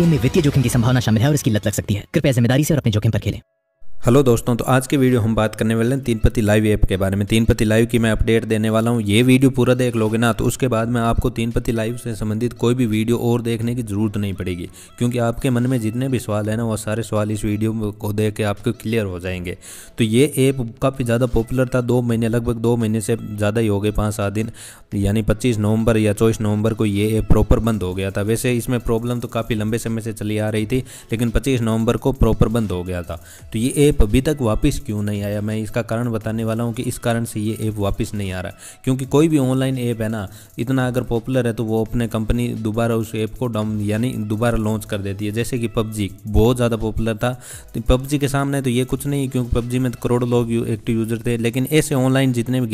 Game में वित्तीय जोखिम की संभावना शामिल है और इसकी लत लग सकती है। कृपया जिम्मेदारी से और अपने जोखिम पर खेलें। हेलो दोस्तों, तो आज के वीडियो हम बात करने वाले हैं तीन पत्ती लाइव ऐप के बारे में। तीन पत्ती लाइव की मैं अपडेट देने वाला हूं। ये वीडियो पूरा देख लोगे ना तो उसके बाद में आपको तीन पत्ती लाइव से संबंधित कोई भी वीडियो और देखने की ज़रूरत नहीं पड़ेगी, क्योंकि आपके मन में जितने भी सवाल है ना वो सारे सवाल इस वीडियो को देख के आपको क्लियर हो जाएंगे। तो ये ऐप काफ़ी ज़्यादा पॉपुलर था, लगभग दो महीने से ज़्यादा ही हो गए, 5-7 दिन, यानी 25 नवंबर या 24 नवंबर को ये ऐप प्रॉपर बंद हो गया था। वैसे इसमें प्रॉब्लम तो काफ़ी लंबे समय से चली आ रही थी, लेकिन 25 नवंबर को प्रॉपर बंद हो गया था। तो ये ऐप अभी तक वापस क्यों नहीं आया, मैं इसका कारण बताने वाला हूं कि इस कारण से ये ऐप वापस नहीं आ रहा, क्योंकि कोई भी ऑनलाइन ऐप है ना, इतना अगर पॉपुलर है तो वो अपने कंपनी दोबारा उस ऐप को डाउन यानी दोबारा लॉन्च कर देती है। जैसे कि पबजी बहुत ज़्यादा पॉपुलर था, तो पबजी के सामने तो ये कुछ नहीं, क्योंकि पबजी में तो करोड़ों लोग एक्टिव यूजर थे। लेकिन ऐसे ऑनलाइन जितने भी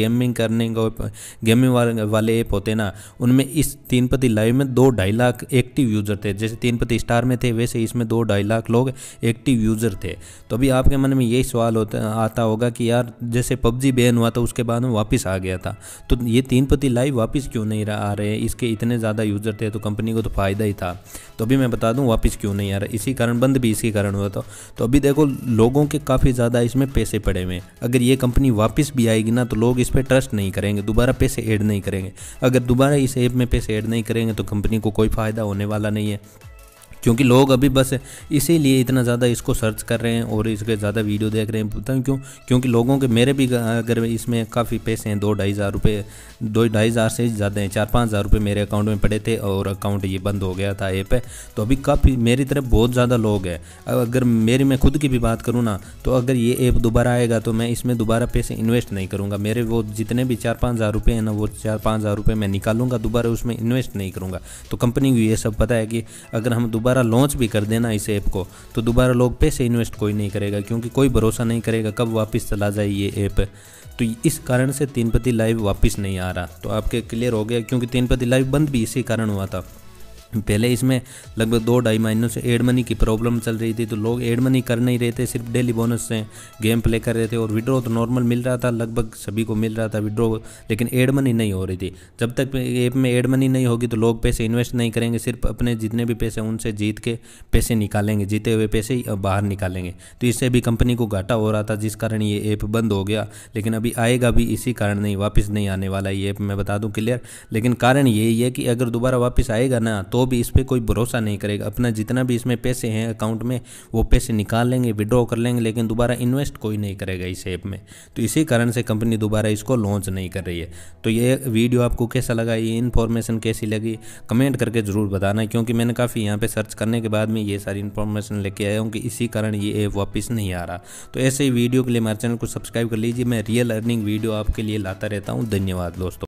गेमिंग वाले ऐप होते ना, उनमें इस तीन पत्ती लाइव में 2-2.5 लाख एक्टिव यूजर थे। जैसे तीन पत्ती स्टार में थे, वैसे इसमें 2-2.5 लाख लोग एक्टिव यूजर थे। तो अभी आपके मन में यही सवाल आता होगा कि यार जैसे पबजी बैन हुआ था उसके बाद में वापस आ गया था, तो ये तीन पत्ती लाइव वापस क्यों नहीं आ रहे हैं? इसके इतने ज़्यादा यूज़र थे तो कंपनी को तो फ़ायदा ही था। तो अभी मैं बता दूं वापस क्यों नहीं आ रहा, इसी कारण बंद भी इसी कारण हुआ था। तो अभी देखो लोगों के काफ़ी ज़्यादा इसमें पैसे पड़े हुए हैं। अगर ये कंपनी वापस भी आएगी ना तो लोग इस पर ट्रस्ट नहीं करेंगे, दोबारा पैसे ऐड नहीं करेंगे। अगर दोबारा इस ऐप में पैसे ऐड नहीं करेंगे तो कंपनी को कोई फ़ायदा होने वाला नहीं है, क्योंकि लोग अभी बस इसीलिए इतना ज़्यादा इसको सर्च कर रहे हैं और इसके ज़्यादा वीडियो देख रहे हैं। पता है क्यों? क्योंकि लोगों के मेरे भी अगर इसमें काफ़ी पैसे हैं, 2-2.5 हज़ार रुपये, 2-2.5 हज़ार से ज़्यादा हैं, 4-5 हज़ार रुपये मेरे अकाउंट में पड़े थे और अकाउंट ये बंद हो गया था ऐप है। तो अभी काफ़ी मेरी तरफ बहुत ज़्यादा लोग हैं। अगर मैं खुद की भी बात करूँ ना, तो अगर ये ऐप दोबारा आएगा तो मैं इसमें दोबारा पैसे इन्वेस्ट नहीं करूँगा। मेरे वो जितने भी 4-5 हज़ार रुपये हैं ना, वो 4-5 हज़ार रुपये मैं निकालूंगा, दोबारा उसमें इन्वेस्ट नहीं करूँगा। तो कंपनी को ये सब पता है कि अगर हम दोबारा लॉन्च भी कर देना इस ऐप को तो दोबारा लोग पैसे इन्वेस्ट कोई नहीं करेगा, क्योंकि कोई भरोसा नहीं करेगा कब वापस चला जाए ये ऐप। तो इस कारण से तीन पत्ती लाइव वापस नहीं आ रहा। तो आपके क्लियर हो गया, क्योंकि तीन पत्ती लाइव बंद भी इसी कारण हुआ था। पहले इसमें लगभग 2-2.5 महीनों से एड मनी की प्रॉब्लम चल रही थी, तो लोग एड मनी कर नहीं रहे थे, सिर्फ डेली बोनस से गेम प्ले कर रहे थे। और विड्रॉ तो नॉर्मल मिल रहा था, लगभग सभी को मिल रहा था विड्रॉ, लेकिन एड मनी नहीं हो रही थी। जब तक ऐप में एड मनी नहीं होगी तो लोग पैसे इन्वेस्ट नहीं करेंगे, सिर्फ अपने जितने भी पैसे उनसे जीत के पैसे निकालेंगे, जीते हुए पैसे बाहर निकालेंगे। तो इससे भी कंपनी को घाटा हो रहा था, जिस कारण ये ऐप बंद हो गया। लेकिन अभी आएगा भी इसी कारण नहीं, वापस नहीं आने वाला ये ऐप, मैं बता दूँ क्लियर। लेकिन कारण यही है कि अगर दोबारा वापस आएगा ना तो भी इस पर कोई भरोसा नहीं करेगा। अपना जितना भी इसमें पैसे हैं अकाउंट में वो पैसे निकाल लेंगे, विड्रॉ कर लेंगे, लेकिन दोबारा इन्वेस्ट कोई नहीं करेगा इस ऐप में। तो इसी कारण से कंपनी दोबारा इसको लॉन्च नहीं कर रही है। तो ये वीडियो आपको कैसा लगा, ये इन्फॉर्मेशन कैसी लगी, कमेंट करके ज़रूर बताना, क्योंकि मैंने काफ़ी यहाँ पर सर्च करने के बाद में ये सारी इन्फॉर्मेशन लेके आया हूँ कि इसी कारण ये ऐप वापस नहीं आ रहा। तो ऐसे ही वीडियो के लिए हमारे चैनल को सब्सक्राइब कर लीजिए। मैं रियल अर्निंग वीडियो आपके लिए लाता रहता हूँ। धन्यवाद दोस्तों।